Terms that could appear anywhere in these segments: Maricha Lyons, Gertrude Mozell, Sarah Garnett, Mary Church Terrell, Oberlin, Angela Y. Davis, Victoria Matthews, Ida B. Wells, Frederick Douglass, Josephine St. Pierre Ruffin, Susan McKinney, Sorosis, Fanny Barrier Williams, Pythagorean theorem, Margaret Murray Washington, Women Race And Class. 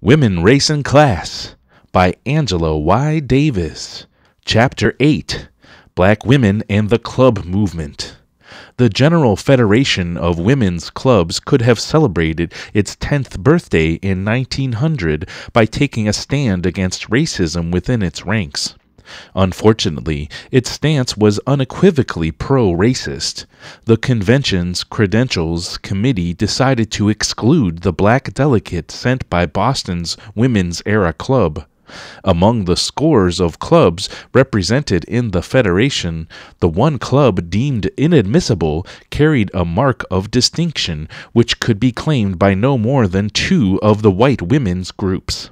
Women, Race, and Class by Angela Y. Davis. Chapter 8, Black Women and the Club Movement. The General Federation of Women's Clubs could have celebrated its 10th birthday in 1900 by taking a stand against racism within its ranks. Unfortunately, its stance was unequivocally pro-racist. The convention's Credentials Committee decided to exclude the black delegate sent by Boston's Women's Era Club. Among the scores of clubs represented in the Federation, the one club deemed inadmissible carried a mark of distinction which could be claimed by no more than two of the white women's groups.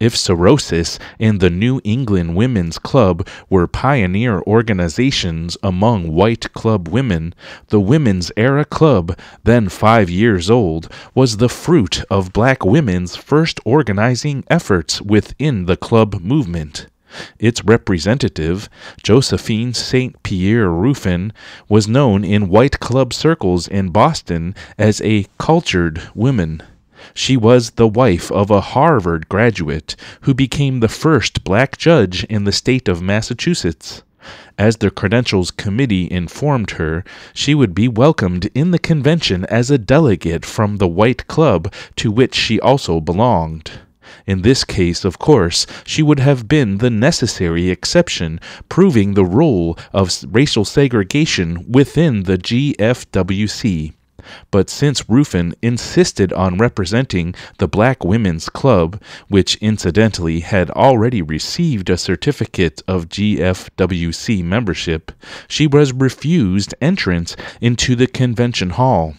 If Sorosis and the New England Women's Club were pioneer organizations among white club women, the Women's Era Club, then 5 years old, was the fruit of black women's first organizing efforts within the club movement. Its representative, Josephine St. Pierre Ruffin, was known in white club circles in Boston as a cultured woman. She was the wife of a Harvard graduate who became the first black judge in the state of Massachusetts. As the Credentials Committee informed her, she would be welcomed in the convention as a delegate from the white club to which she also belonged. In this case, of course, she would have been the necessary exception, proving the role of racial segregation within the GFWC. But since Ruffin insisted on representing the Black Women's Club, which incidentally had already received a certificate of GFWC membership, she was refused entrance into the convention hall.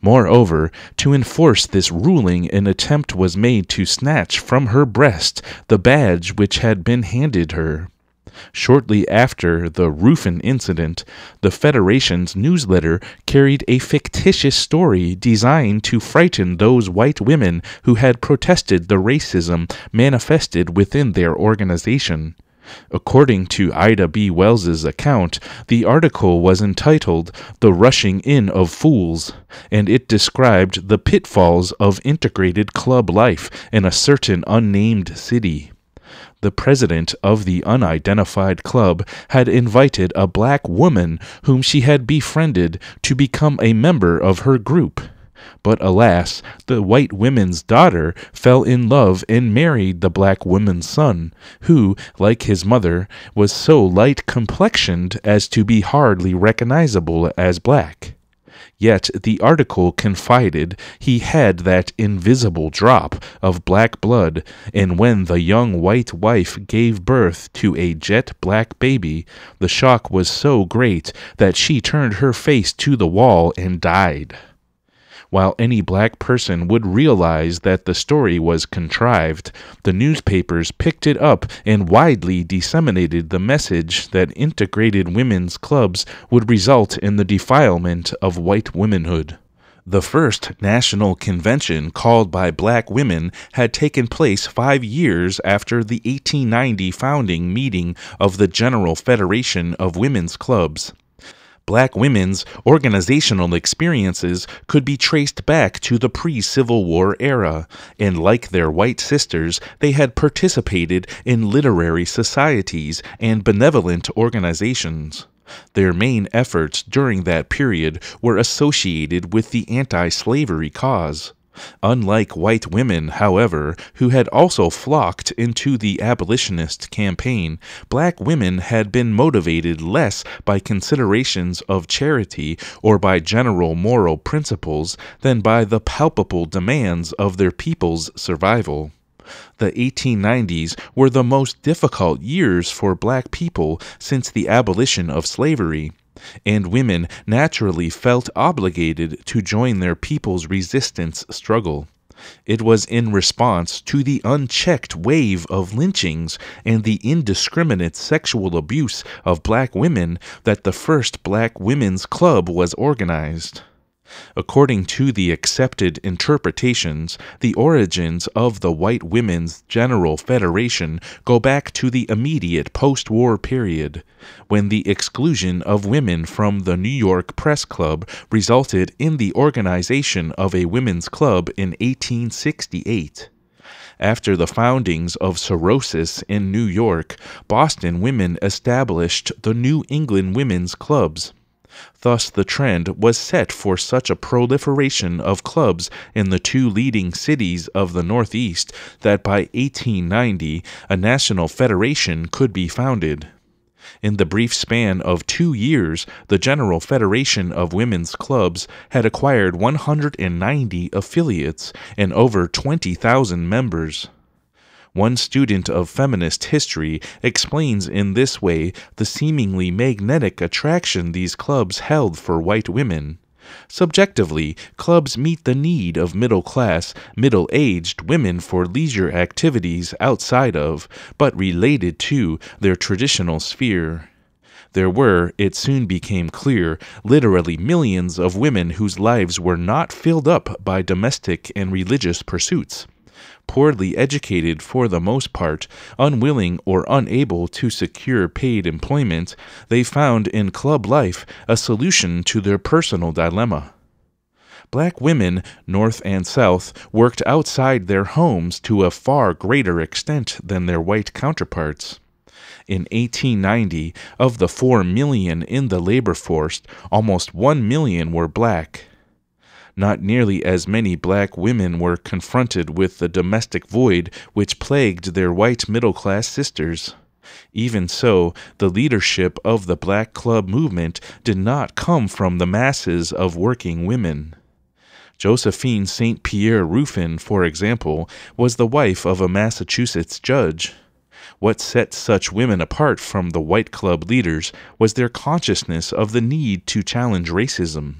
Moreover, to enforce this ruling, an attempt was made to snatch from her breast the badge which had been handed her. Shortly after the Ruffin incident, the Federation's newsletter carried a fictitious story designed to frighten those white women who had protested the racism manifested within their organization. According to Ida B. Wells's account, the article was entitled "The Rushing In of Fools," and it described the pitfalls of integrated club life in a certain unnamed city. The president of the unidentified club had invited a black woman whom she had befriended to become a member of her group. But alas, the white woman's daughter fell in love and married the black woman's son, who, like his mother, was so light-complexioned as to be hardly recognizable as black. Yet the article confided he had that invisible drop of black blood, and when the young white wife gave birth to a jet black baby, the shock was so great that she turned her face to the wall and died. While any black person would realize that the story was contrived, the newspapers picked it up and widely disseminated the message that integrated women's clubs would result in the defilement of white womanhood. The first national convention called by black women had taken place 5 years after the 1890 founding meeting of the General Federation of Women's Clubs. Black women's organizational experiences could be traced back to the pre-Civil War era, and like their white sisters, they had participated in literary societies and benevolent organizations. Their main efforts during that period were associated with the anti-slavery cause. Unlike white women, however, who had also flocked into the abolitionist campaign, black women had been motivated less by considerations of charity or by general moral principles than by the palpable demands of their people's survival. The 1890s were the most difficult years for black people since the abolition of slavery, and women naturally felt obligated to join their people's resistance struggle. It was in response to the unchecked wave of lynchings and the indiscriminate sexual abuse of black women that the first Black Women's Club was organized. According to the accepted interpretations, the origins of the White Women's General Federation go back to the immediate post-war period, when the exclusion of women from the New York Press Club resulted in the organization of a women's club in 1868. After the foundings of sororities in New York, Boston women established the New England Women's Clubs. Thus the trend was set for such a proliferation of clubs in the two leading cities of the Northeast that by 1890 a national federation could be founded. In the brief span of 2 years, the General Federation of Women's Clubs had acquired 190 affiliates and over 20,000 members. One student of feminist history explains in this way the seemingly magnetic attraction these clubs held for white women. Subjectively, clubs meet the need of middle-class, middle-aged women for leisure activities outside of, but related to, their traditional sphere. There were, it soon became clear, literally millions of women whose lives were not filled up by domestic and religious pursuits. Poorly educated for the most part, unwilling or unable to secure paid employment, they found in club life a solution to their personal dilemma. Black women, North and South, worked outside their homes to a far greater extent than their white counterparts. In 1890, of the 4 million in the labor force, almost 1 million were black. Not nearly as many black women were confronted with the domestic void which plagued their white middle-class sisters. Even so, the leadership of the black club movement did not come from the masses of working women. Josephine St. Pierre Ruffin, for example, was the wife of a Massachusetts judge. What set such women apart from the white club leaders was their consciousness of the need to challenge racism.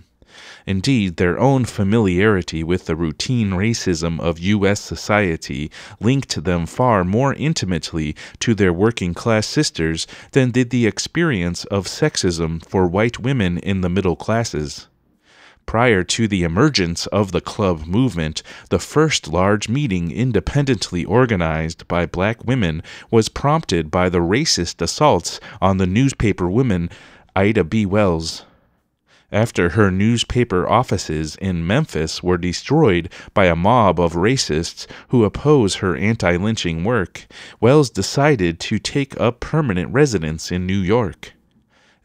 Indeed, their own familiarity with the routine racism of U.S. society linked them far more intimately to their working-class sisters than did the experience of sexism for white women in the middle classes. Prior to the emergence of the club movement, the first large meeting independently organized by black women was prompted by the racist assaults on the newspaper woman Ida B. Wells. After her newspaper offices in Memphis were destroyed by a mob of racists who oppose her anti-lynching work, Wells decided to take up permanent residence in New York.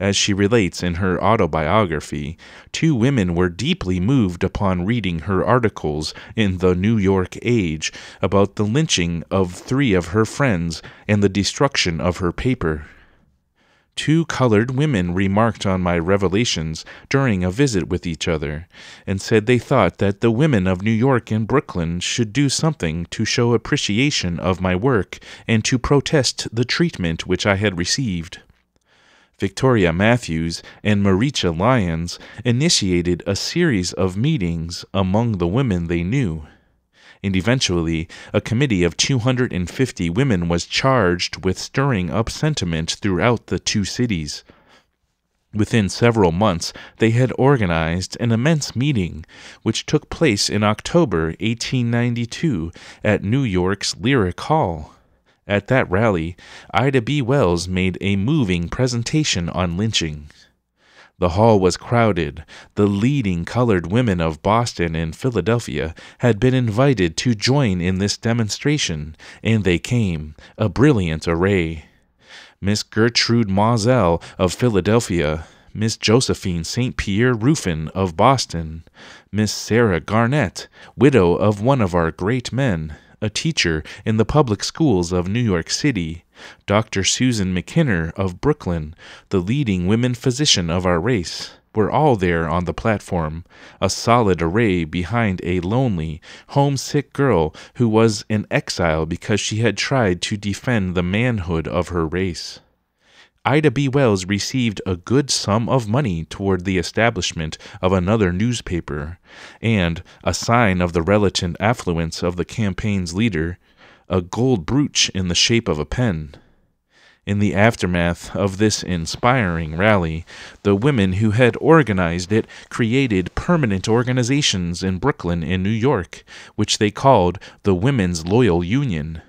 As she relates in her autobiography, 2 women were deeply moved upon reading her articles in the New York Age about the lynching of 3 of her friends and the destruction of her paper. 2 colored women remarked on my revelations during a visit with each other, and said they thought that the women of New York and Brooklyn should do something to show appreciation of my work and to protest the treatment which I had received. Victoria Matthews and Maricha Lyons initiated a series of meetings among the women they knew, and eventually a committee of 250 women was charged with stirring up sentiment throughout the 2 cities. Within several months, they had organized an immense meeting, which took place in October 1892 at New York's Lyric Hall. At that rally, Ida B. Wells made a moving presentation on lynching. The hall was crowded. The leading colored women of Boston and Philadelphia had been invited to join in this demonstration, and they came, a brilliant array. Miss Gertrude Mozell of Philadelphia, Miss Josephine St. Pierre Ruffin of Boston, Miss Sarah Garnett, widow of one of our great men, a teacher in the public schools of New York City, Dr. Susan McKinney of Brooklyn, the leading women physician of our race, were all there on the platform, a solid array behind a lonely, homesick girl who was in exile because she had tried to defend the manhood of her race. Ida B. Wells received a good sum of money toward the establishment of another newspaper, and, a sign of the relative affluence of the campaign's leader, a gold brooch in the shape of a pen. In the aftermath of this inspiring rally, the women who had organized it created permanent organizations in Brooklyn and New York, which they called the Women's Loyal Union.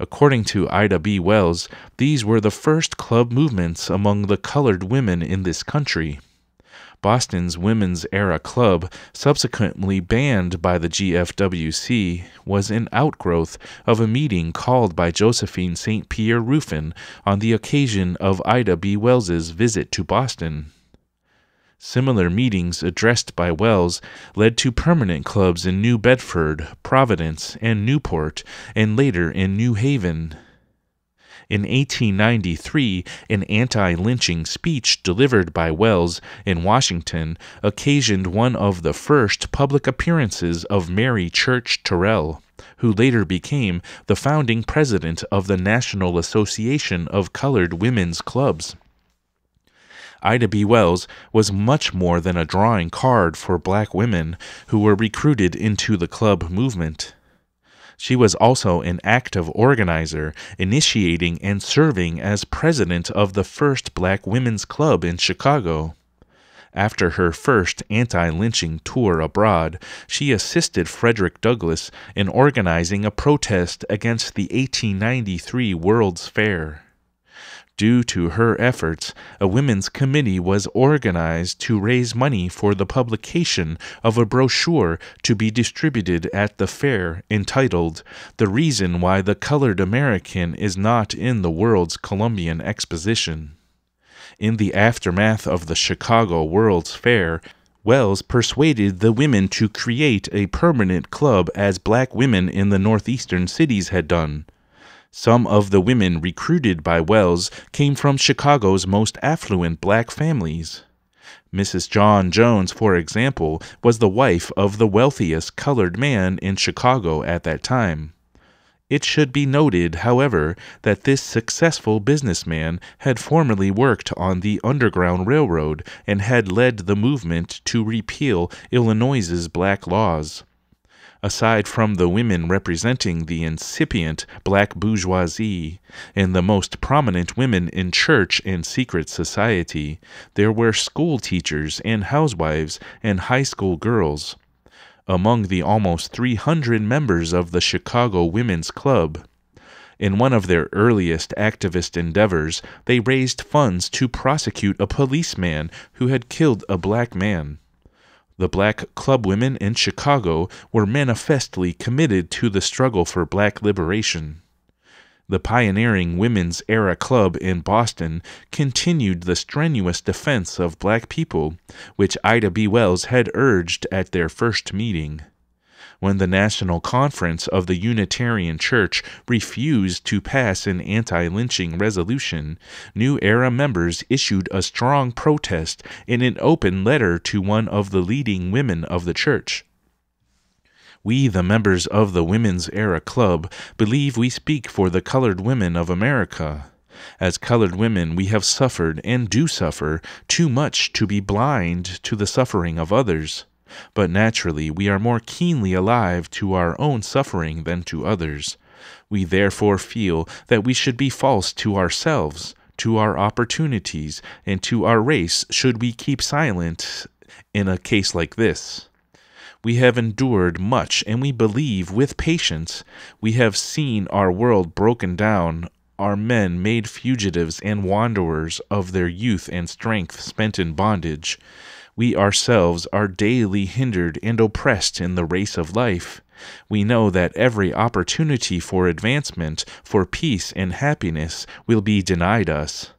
According to Ida B. Wells, these were the first club movements among the colored women in this country. Boston's Women's Era Club, subsequently banned by the GFWC, was an outgrowth of a meeting called by Josephine St. Pierre Ruffin on the occasion of Ida B. Wells's visit to Boston. Similar meetings addressed by Wells led to permanent clubs in New Bedford, Providence, and Newport, and later in New Haven. In 1893, an anti-lynching speech delivered by Wells in Washington occasioned one of the first public appearances of Mary Church Terrell, who later became the founding president of the National Association of Colored Women's Clubs. Ida B. Wells was much more than a drawing card for black women who were recruited into the club movement. She was also an active organizer, initiating and serving as president of the first black women's club in Chicago. After her first anti-lynching tour abroad, she assisted Frederick Douglass in organizing a protest against the 1893 World's Fair. Due to her efforts, a women's committee was organized to raise money for the publication of a brochure to be distributed at the fair entitled, "The Reason Why the Colored American is Not in the World's Columbian Exposition." In the aftermath of the Chicago World's Fair, Wells persuaded the women to create a permanent club as black women in the northeastern cities had done. Some of the women recruited by Wells came from Chicago's most affluent black families. Mrs. John Jones, for example, was the wife of the wealthiest colored man in Chicago at that time. It should be noted, however, that this successful businessman had formerly worked on the Underground Railroad and had led the movement to repeal Illinois's black laws. Aside from the women representing the incipient black bourgeoisie and the most prominent women in church and secret society, there were school teachers and housewives and high school girls. Among the almost 300 members of the Chicago Women's Club, in one of their earliest activist endeavors, they raised funds to prosecute a policeman who had killed a black man. The black club women in Chicago were manifestly committed to the struggle for black liberation. The pioneering Women's Era Club in Boston continued the strenuous defense of black people, which Ida B. Wells had urged at their first meeting. When the National Conference of the Unitarian Church refused to pass an anti-lynching resolution, New Era members issued a strong protest in an open letter to one of the leading women of the church. "We, the members of the Women's Era Club, believe we speak for the colored women of America. As colored women, we have suffered and do suffer too much to be blind to the suffering of others. But naturally, we are more keenly alive to our own suffering than to others. We therefore feel that we should be false to ourselves, to our opportunities, and to our race should we keep silent in a case like this. We have endured much, and we believe with patience. We have seen our world broken down, our men made fugitives and wanderers of their youth and strength spent in bondage. We ourselves are daily hindered and oppressed in the race of life. We know that every opportunity for advancement, for peace and happiness, will be denied us.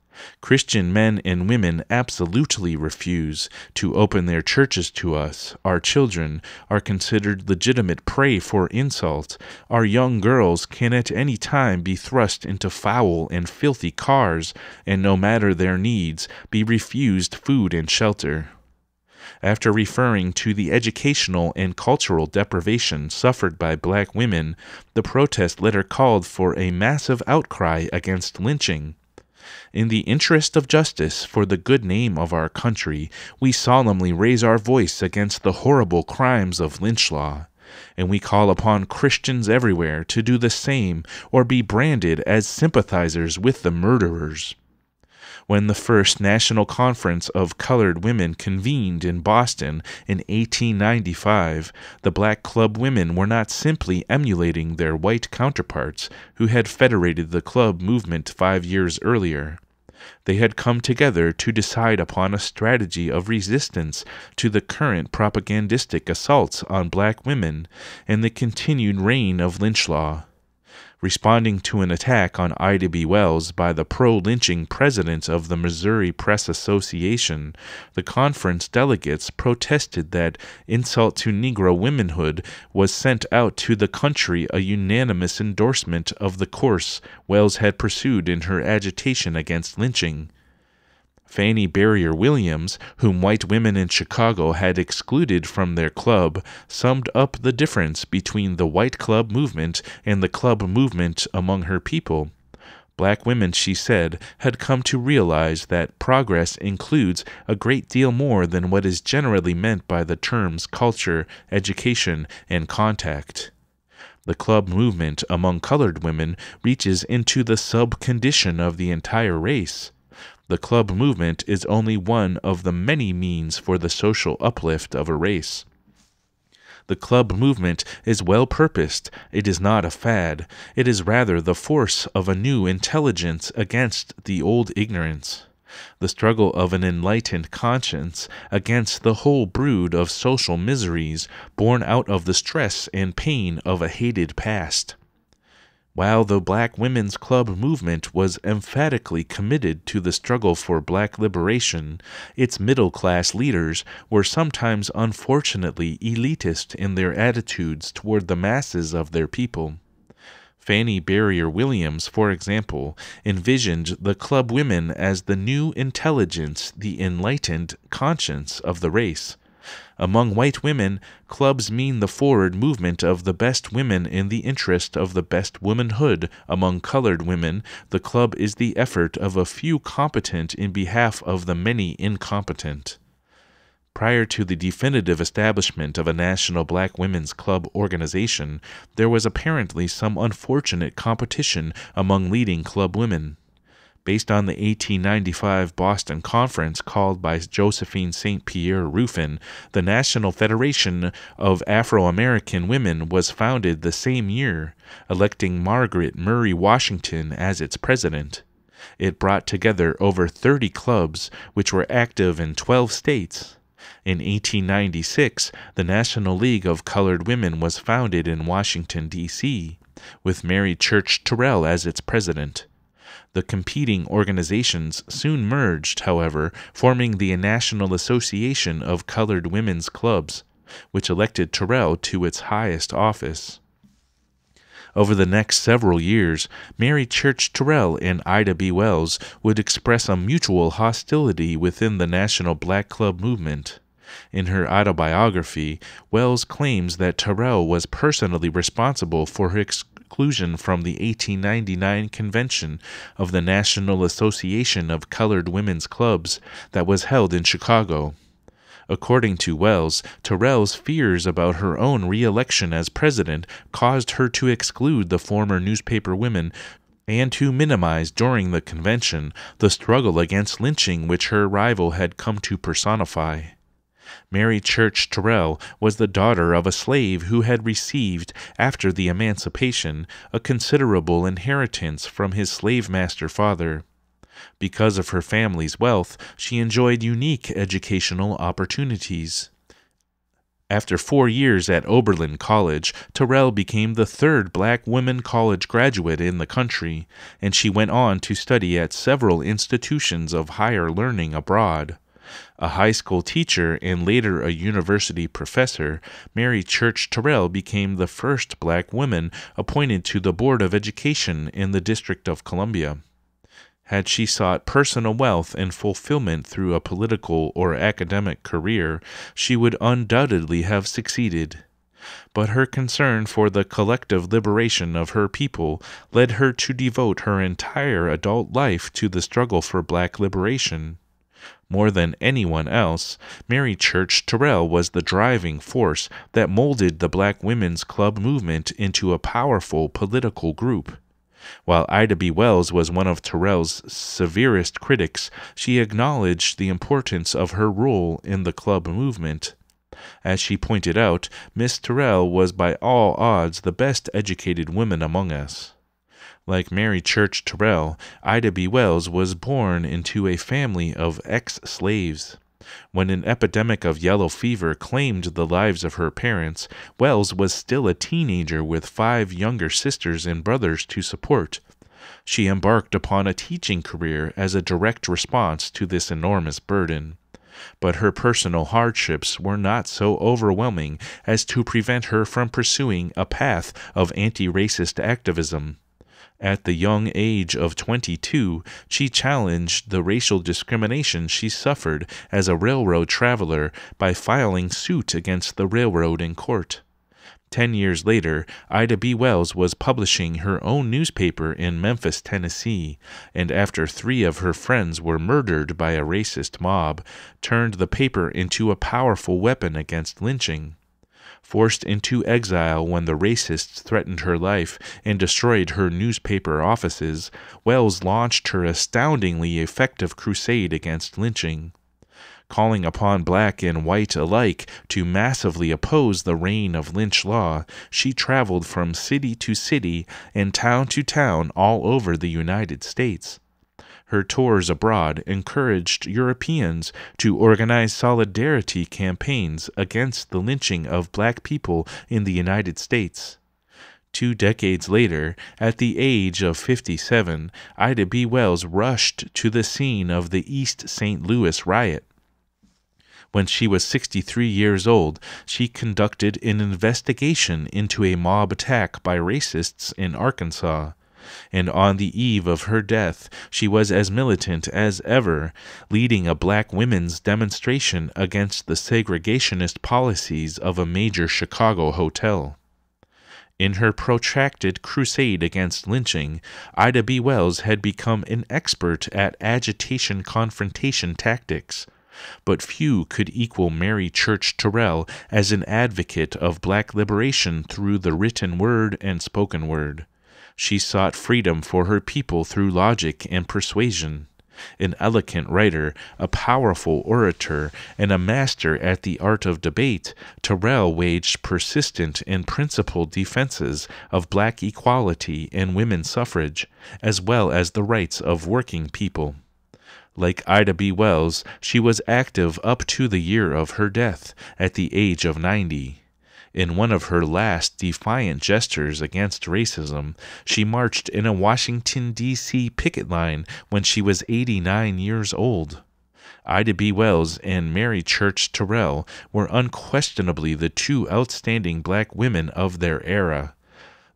Christian men and women absolutely refuse to open their churches to us. Our children are considered legitimate prey for insult. Our young girls can at any time be thrust into foul and filthy cars, and no matter their needs, be refused food and shelter." After referring to the educational and cultural deprivation suffered by black women, the protest letter called for a massive outcry against lynching. "In the interest of justice for the good name of our country, we solemnly raise our voice against the horrible crimes of lynch law, and we call upon Christians everywhere to do the same or be branded as sympathizers with the murderers." When the first National Conference of Colored Women convened in Boston in 1895, the black club women were not simply emulating their white counterparts who had federated the club movement 5 years earlier. They had come together to decide upon a strategy of resistance to the current propagandistic assaults on black women and the continued reign of lynch law. Responding to an attack on Ida B. Wells by the pro-lynching president of the Missouri Press Association, the conference delegates protested that insult to Negro womanhood was sent out to the country, a unanimous endorsement of the course Wells had pursued in her agitation against lynching. Fanny Barrier Williams, whom white women in Chicago had excluded from their club, summed up the difference between the white club movement and the club movement among her people. Black women, she said, had come to realize that progress includes a great deal more than what is generally meant by the terms culture, education, and contact. The club movement among colored women reaches into the sub-condition of the entire race. The club movement is only one of the many means for the social uplift of a race. The club movement is well-purposed. It is not a fad. It is rather the force of a new intelligence against the old ignorance, the struggle of an enlightened conscience against the whole brood of social miseries born out of the stress and pain of a hated past. While the Black Women's Club movement was emphatically committed to the struggle for black liberation, its middle-class leaders were sometimes unfortunately elitist in their attitudes toward the masses of their people. Fanny Barrier Williams, for example, envisioned the club women as the new intelligence, the enlightened conscience of the race. Among white women, clubs mean the forward movement of the best women in the interest of the best womanhood. Among colored women, the club is the effort of a few competent in behalf of the many incompetent. Prior to the definitive establishment of a national black women's club organization, there was apparently some unfortunate competition among leading club women. Based on the 1895 Boston Conference called by Josephine St. Pierre Ruffin, the National Federation of Afro-American Women was founded the same year, electing Margaret Murray Washington as its president. It brought together over 30 clubs, which were active in 12 states. In 1896, the National League of Colored Women was founded in Washington, D.C., with Mary Church Terrell as its president. The competing organizations soon merged, however, forming the National Association of Colored Women's Clubs, which elected Terrell to its highest office. Over the next several years, Mary Church Terrell and Ida B. Wells would express a mutual hostility within the National Black Club movement. In her autobiography, Wells claims that Terrell was personally responsible for her exclusion from the 1899 convention of the National Association of Colored Women's Clubs that was held in Chicago. According to Wells, Terrell's fears about her own re-election as president caused her to exclude the former newspaper women and to minimize during the convention the struggle against lynching which her rival had come to personify. Mary Church Terrell was the daughter of a slave who had received, after the emancipation, a considerable inheritance from his slave-master father. Because of her family's wealth, she enjoyed unique educational opportunities. After 4 years at Oberlin College, Terrell became the third black woman college graduate in the country, and she went on to study at several institutions of higher learning abroad. A high school teacher and later a university professor, Mary Church Terrell became the first black woman appointed to the Board of Education in the District of Columbia. Had she sought personal wealth and fulfillment through a political or academic career, she would undoubtedly have succeeded. But her concern for the collective liberation of her people led her to devote her entire adult life to the struggle for black liberation. More than anyone else, Mary Church Terrell was the driving force that molded the Black Women's Club movement into a powerful political group. While Ida B. Wells was one of Terrell's severest critics, she acknowledged the importance of her role in the club movement. As she pointed out, Miss Terrell was by all odds the best educated woman among us. Like Mary Church Terrell, Ida B. Wells was born into a family of ex-slaves. When an epidemic of yellow fever claimed the lives of her parents, Wells was still a teenager with 5 younger sisters and brothers to support. She embarked upon a teaching career as a direct response to this enormous burden. But her personal hardships were not so overwhelming as to prevent her from pursuing a path of anti-racist activism. At the young age of 22, she challenged the racial discrimination she suffered as a railroad traveler by filing suit against the railroad in court. 10 years later, Ida B. Wells was publishing her own newspaper in Memphis, Tennessee, and after 3 of her friends were murdered by a racist mob, turned the paper into a powerful weapon against lynching. Forced into exile when the racists threatened her life and destroyed her newspaper offices, Wells launched her astoundingly effective crusade against lynching, calling upon black and white alike to massively oppose the reign of lynch law. She traveled from city to city and town to town all over the United States. Her tours abroad encouraged Europeans to organize solidarity campaigns against the lynching of black people in the United States. 2 decades later, at the age of 57, Ida B. Wells rushed to the scene of the East St. Louis riot. When she was 63 years old, she conducted an investigation into a mob attack by racists in Arkansas, and on the eve of her death, she was as militant as ever, leading a black women's demonstration against the segregationist policies of a major Chicago hotel. In her protracted crusade against lynching, Ida B. Wells had become an expert at agitation confrontation tactics, but few could equal Mary Church Terrell as an advocate of black liberation through the written word and spoken word. She sought freedom for her people through logic and persuasion. An eloquent writer, a powerful orator, and a master at the art of debate, Terrell waged persistent and principled defenses of black equality and women's suffrage, as well as the rights of working people. Like Ida B. Wells, she was active up to the year of her death, at the age of 90. In one of her last defiant gestures against racism, she marched in a Washington, D.C. picket line when she was 89 years old. Ida B. Wells and Mary Church Terrell were unquestionably the 2 outstanding black women of their era.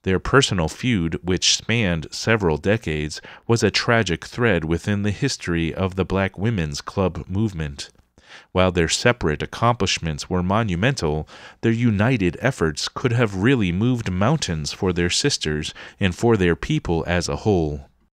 Their personal feud, which spanned several decades, was a tragic thread within the history of the black women's club movement. While their separate accomplishments were monumental, their united efforts could have really moved mountains for their sisters and for their people as a whole.